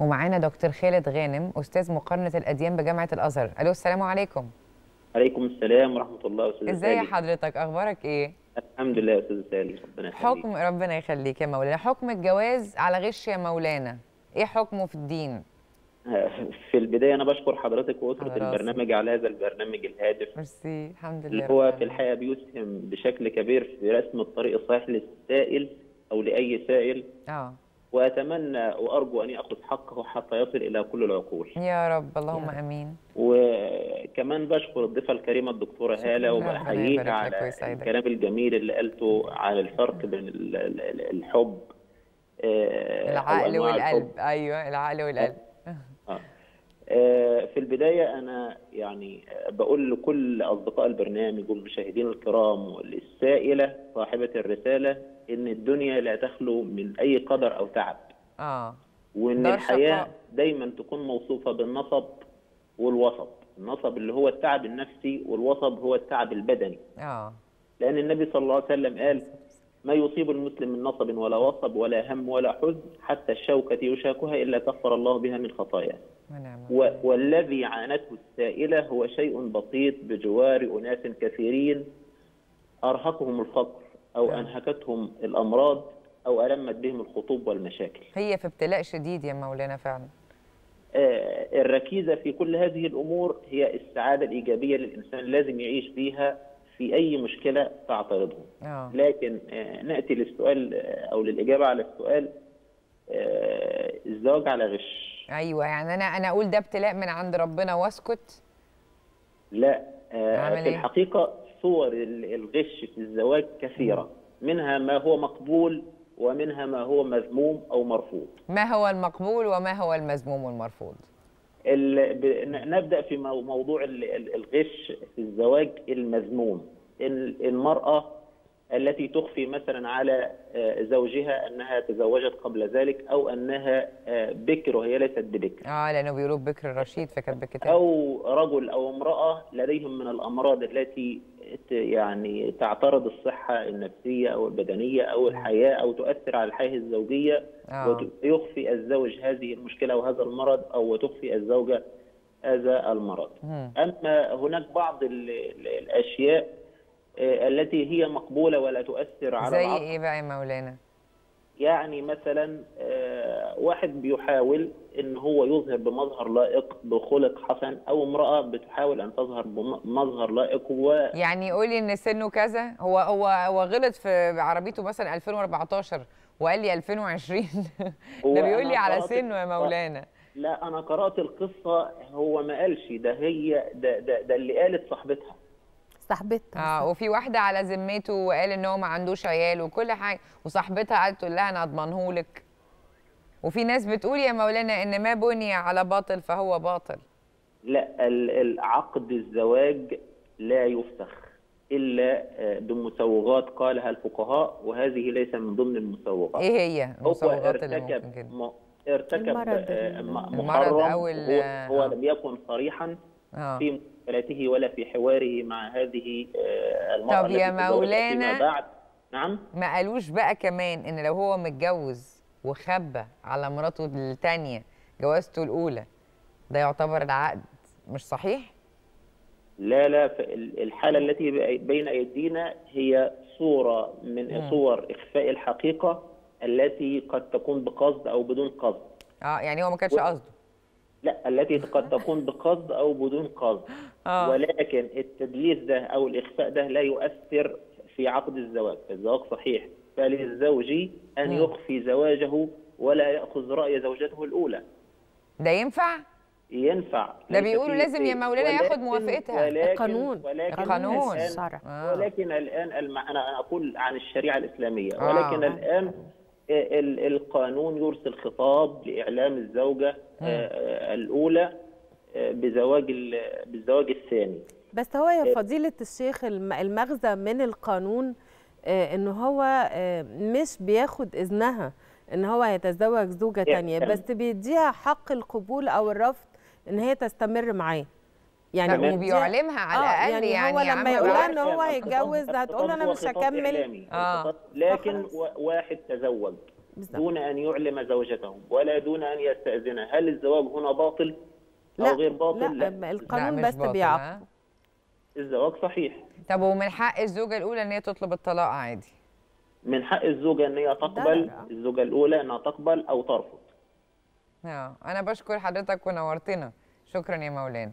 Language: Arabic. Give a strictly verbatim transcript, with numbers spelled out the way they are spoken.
ومعانا دكتور خالد غانم أستاذ مقارنة الأديان بجامعة الأزهر. ألو، السلام عليكم. عليكم السلام ورحمة الله وبركاته. ازاي حضرتك؟ أخبارك إيه؟ الحمد لله يا أستاذ سالي، ربنا يخليك. حكم ربنا يخليك يا مولانا، حكم الجواز على غش يا مولانا، إيه حكمه في الدين؟ في البداية أنا بشكر حضرتك وأسرة البرنامج على هذا البرنامج الهادف. ميرسي، الحمد لله. اللي هو في الحقيقة بيسهم بشكل كبير في رسم الطريق الصحيح للسائل أو لأي سائل. آه. وأتمنى وأرجو أن يأخذ حقه حتى يصل إلى كل العقول. يا رب، اللهم آمين. وكمان بشكر الضيفة الكريمة الدكتورة هالة وبحييها على الكلام الجميل اللي قالته على الفرق بين الحب العقل والقلب. أيوه، العقل والقلب. في البداية أنا يعني بقول لكل أصدقاء البرنامج والمشاهدين الكرام والسائلة صاحبة الرسالة إن الدنيا لا تخلو من أي قدر أو تعب، آه. وإن الحياة شقاء. دايما تكون موصوفة بالنصب والوصب. النصب اللي هو التعب النفسي، والوصب هو التعب البدني، آه. لأن النبي صلى الله عليه وسلم قال: ما يصيب المسلم من نصب ولا وصب ولا هم ولا حزن حتى الشوكة يشاكها إلا كفر الله بها من خطاياه. والذي عانته السائلة هو شيء بسيط بجوار أناس كثيرين أرهقهم الفقر أو أنهكتهم الأمراض أو ألمت بهم الخطوب والمشاكل. هي في ابتلاء شديد يا مولانا فعلا. آه الركيزة في كل هذه الأمور هي السعادة الإيجابية للإنسان، لازم يعيش فيها في أي مشكلة تعترضه. أوه. لكن آه نأتي للسؤال آه أو للإجابة على السؤال. آه الزواج على غش. أيوه، يعني أنا أنا أقول ده ابتلاء من عند ربنا وأسكت؟ لا، آه في الحقيقة صور الغش في الزواج كثيرة، منها ما هو مقبول ومنها ما هو مذموم أو مرفوض. ما هو المقبول وما هو المذموم والمرفوض؟ نبدأ في موضوع الغش في الزواج المذموم. المرأة التي تخفي مثلا على زوجها أنها تزوجت قبل ذلك أو أنها بكر وهي ليست ببكر. آه لأنه بيقولوا بكر رشيد فكانت بكتاب. أو رجل أو امرأة لديهم من الأمراض التي يعني تعترض الصحة النفسية أو البدنية أو الحياة أو تؤثر على الحياة الزوجية. آه. ويخفي الزوج هذه المشكلة وهذا المرض، أو وتخفي الزوجة هذا المرض. م. أما هناك بعض الأشياء التي هي مقبولة ولا تؤثر على زي العقل. إيه بقى يا مولانا؟ يعني مثلا واحد بيحاول إن هو يظهر بمظهر لائق بخلق حسن، أو امرأة بتحاول أن تظهر بمظهر لائق و... يعني يقولي إن سنه كذا، هو هو هو غلط في عربيته مثلا ألفين وأربعتاشر وقال لي ألفين وعشرين. ده بيقول لي على سنه يا مولانا. لا، أنا قرأت القصة، هو ما قالش ده، هي ده ده, ده اللي قالت صاحبتها. صاحبتها اه وفي واحده على ذمته وقال ان هو ما عندوش عيال وكل حاجه، وصاحبتها قعدت تقول لها انا اضمنهولك. وفي ناس بتقول يا مولانا ان ما بني على باطل فهو باطل. لا، عقد الزواج لا يفسخ الا بمسوغات قالها الفقهاء، وهذه ليس من ضمن المسوغات. ايه هي المسوغات اللي ممكن كده؟ هو ارتكب محرم هو, هو لم يكن صريحا آه. في مقابلته ولا في حواره مع هذه المرأة. طب يا مولانا بعد. نعم، ما قالوش بقى كمان ان لو هو متجوز وخبى على مراته الثانيه جوازته الاولى ده يعتبر العقد مش صحيح؟ لا لا، الحاله التي بين ايدينا هي صوره من م. صور اخفاء الحقيقه التي قد تكون بقصد او بدون قصد. اه يعني هو ما كانش قصده. لا، التي قد تكون بقصد أو بدون قصد. آه. ولكن التدليس ده أو الإخفاء ده لا يؤثر في عقد الزواج. الزواج صحيح، فللزوج أن يخفي زواجه ولا يأخذ رأي زوجته الأولى. ده ينفع؟ ينفع. ده بيقولوا لازم يا مولانا ياخد موافقتها. القانون القانون الشرع. آه. ولكن الآن الم... أنا أقول عن الشريعة الإسلامية. آه. ولكن الآن القانون يرسل خطاب لإعلام الزوجة الأولى بزواج بالزواج الثاني. بس هو يا فضيلة الشيخ المغزى من القانون إن هو مش بياخد إذنها إن هو يتزوج زوجة تانية، بس بيديها حق القبول أو الرفض إن هي تستمر معاه. يعني وبيعلمها على الاقل. آه يعني, يعني هو لما يقول لها ان هو هيتجوز هتقول انا مش هكمل. آه. لكن واحد تزوج دون أن يعلم زوجته ولا دون أن يستأذنها، هل الزواج هنا باطل أو لا غير باطل؟ لا, لا. القانون بس بيعاقبه. الزواج صحيح. طب ومن حق الزوجة الأولى أن هي تطلب الطلاق عادي؟ من حق الزوجة أن هي تقبل، الزوجة الأولى أنها تقبل أو ترفض. أنا بشكر حضرتك ونورتنا، شكرا يا مولانا.